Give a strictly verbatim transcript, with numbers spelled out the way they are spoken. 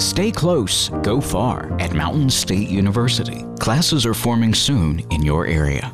Stay close, go far at Mountain State University. Classes are forming soon in your area.